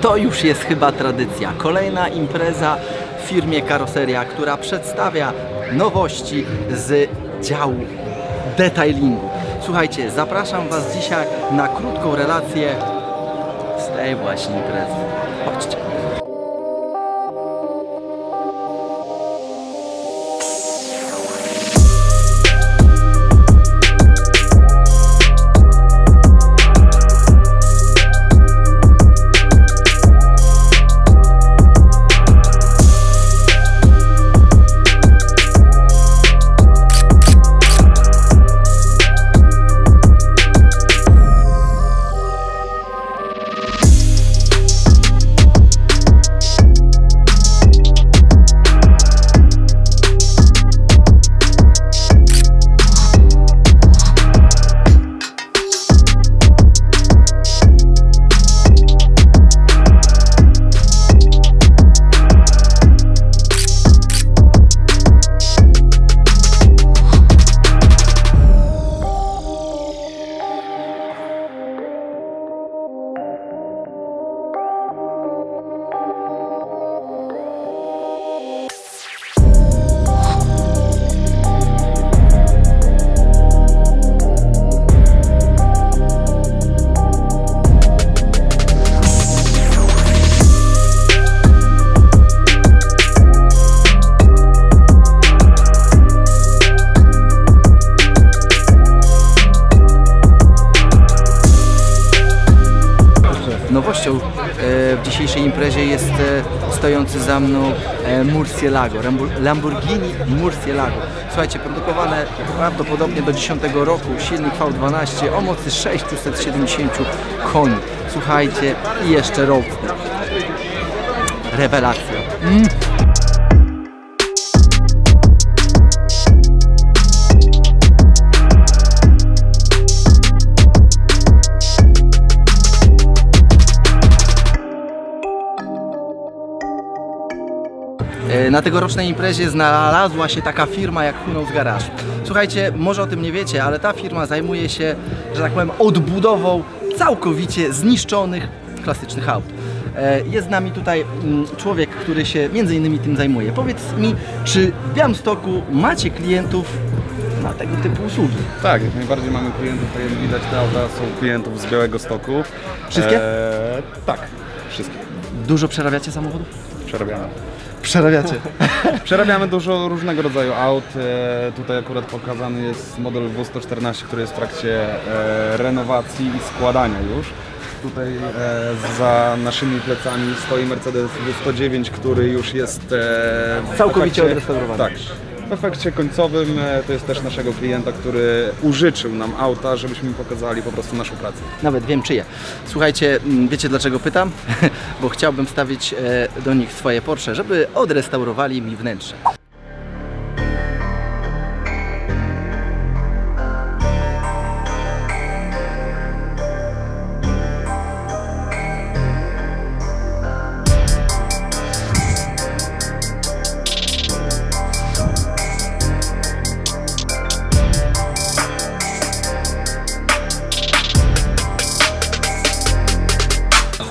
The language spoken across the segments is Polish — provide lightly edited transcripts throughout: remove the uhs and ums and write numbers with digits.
To już jest chyba tradycja. Kolejna impreza w firmie Karoseria, która przedstawia nowości z działu detailingu. Słuchajcie, zapraszam Was dzisiaj na krótką relację z tej właśnie imprezy. Chodźcie. Nowością w dzisiejszej imprezie jest stojący za mną Murcielago, Lamborghini Murcielago. Słuchajcie, produkowane prawdopodobnie do 10 roku, silnik V12 o mocy 670 koni. Słuchajcie, i jeszcze road. Rewelacja. Na tegorocznej imprezie znalazła się taka firma jak Hunów z Garażu. Słuchajcie, może o tym nie wiecie, ale ta firma zajmuje się, że tak powiem, odbudową całkowicie zniszczonych klasycznych aut. Jest z nami tutaj człowiek, który się między innymi tym zajmuje. Powiedz mi, czy w Białymstoku macie klientów na tego typu usługi? Tak, jak najbardziej mamy klientów, tak jak widać te auta są klientów z Białego Stoku. Wszystkie? Tak, wszystkie. Dużo przerabiacie samochodów? Przerabiamy. Przerabiacie. Przerabiamy dużo różnego rodzaju aut. Tutaj akurat pokazany jest model W114, który jest w trakcie renowacji i składania już. Tutaj za naszymi plecami stoi Mercedes W109, który już jest całkowicie odrestaurowany. Tak. W efekcie końcowym to jest też naszego klienta, który użyczył nam auta, żebyśmy pokazali po prostu naszą pracę. Nawet wiem czyje. Słuchajcie, wiecie dlaczego pytam? Bo chciałbym wstawić do nich swoje Porsche, żeby odrestaurowali mi wnętrze.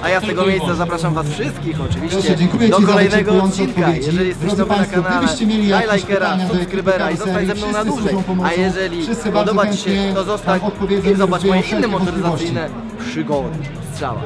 A ja z tego miejsca zapraszam Was wszystkich oczywiście do kolejnego odcinka. Jeżeli jesteś nowy na kanale, daj lajkera, subskrybera i zostań ze mną na dłużej. A jeżeli podoba Ci się, to zostań i zobacz moje inne motoryzacyjne przygody. Strzała.